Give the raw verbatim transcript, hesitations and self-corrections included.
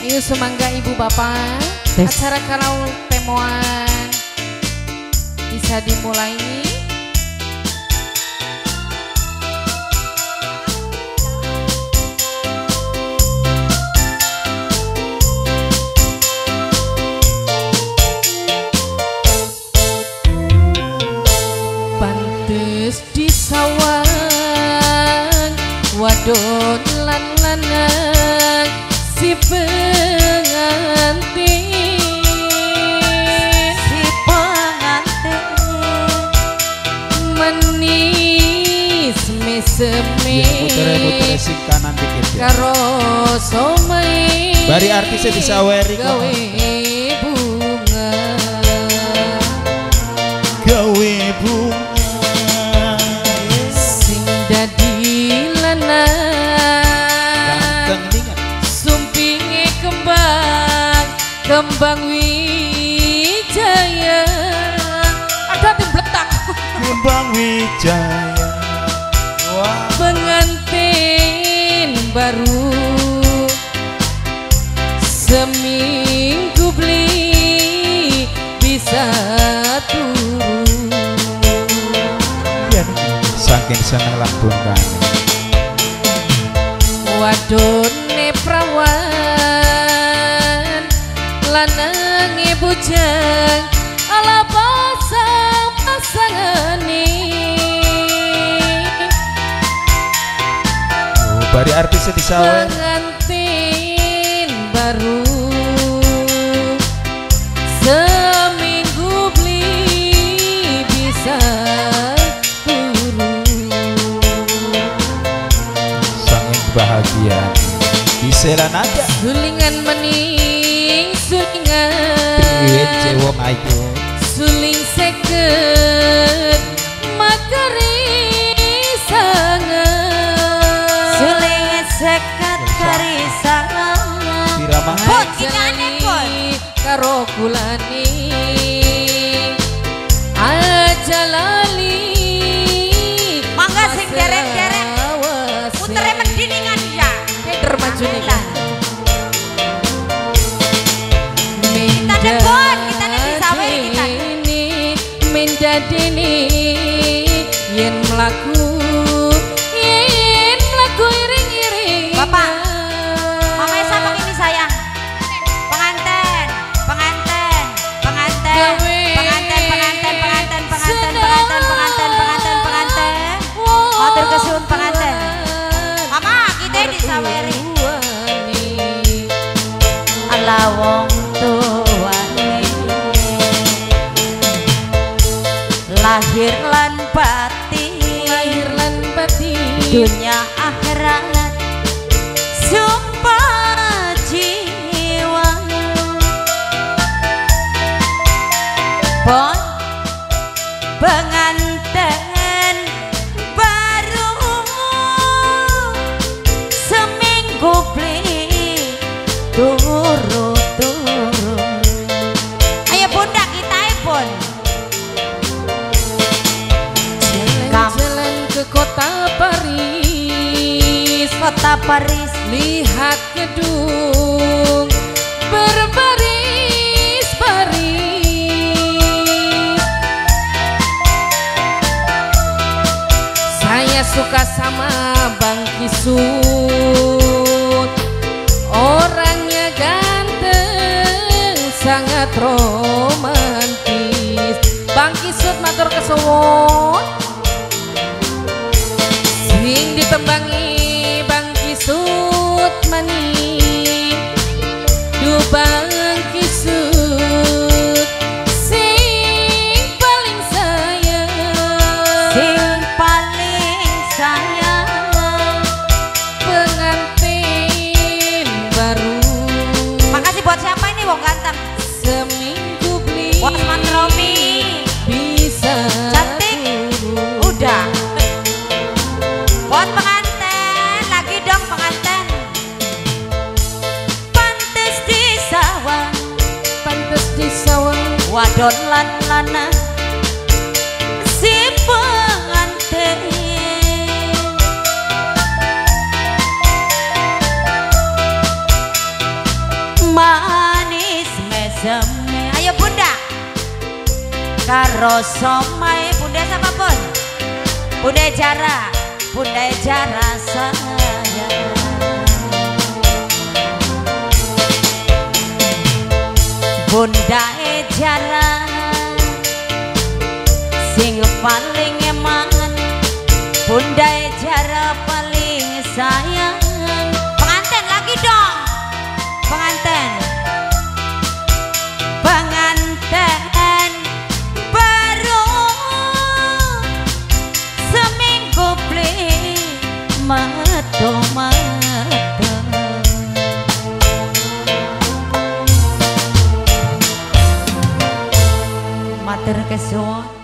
Ayo semangga ibu bapak, yes. Acara karaoke temuan bisa dimulai. Pantes di sawang wadon lan lanang si pengantin, si pengantin manis mesemi karo somai bari artisnya bisa wearing gawe bunga gawe bunga kembang wijaya, ada tim letak kembang wijaya, wow. Pengantin baru seminggu beli bisa turun, ya, saking senang lampung kami. Wadone prawan lanang bujang ala pasang pasangane. Oh, bari artis disawer. Pengantin baru seminggu beli bisa turun. Sangat bahagia. Diselan aja. Sulingan meni. Suling seket makari sangat, suling seket kari sangat karo kulani aja lali mangga sing derek-derek putere mendingan ya termajulah ini yen melaku yen melaku iring-iring bapak mamanya sama ini saya penganten penganten penganten penganten penganten penganten penganten penganten penganten penganten penganten matur kesun penganten mama kita disaweri ala wong lahir lan batin, lahir lan batin, dunia akhirat sumpah jiwa. Pon penganten baru seminggu beli turu-turu. Ayo bunda kita pun. Kota Paris, kota Paris, lihat gedung berbaris baris. Saya suka sama Bang Kisut, orangnya ganteng, sangat romantis. Bang Kisut matur kesuwun. Sing ditembangi Bang Kisut mani, du Bang Kisut sing paling sayang, sing paling sayang pengantin baru. Makasih buat siapa ini wong ganteng? Seminggu beli buat Mas Romi bisa cantik udah. Wadon lan lanang si pengantin ademe. Ayo bunda, karo somai bunda sama pun. Bunda jarak, bunda jarak sayang. Bunda jarak, sing paling emang. Bunda jarak paling sayang. Penganten lagi dong, penganten. Penganten baru seminggu beli metu-metu. Matur kesuwun.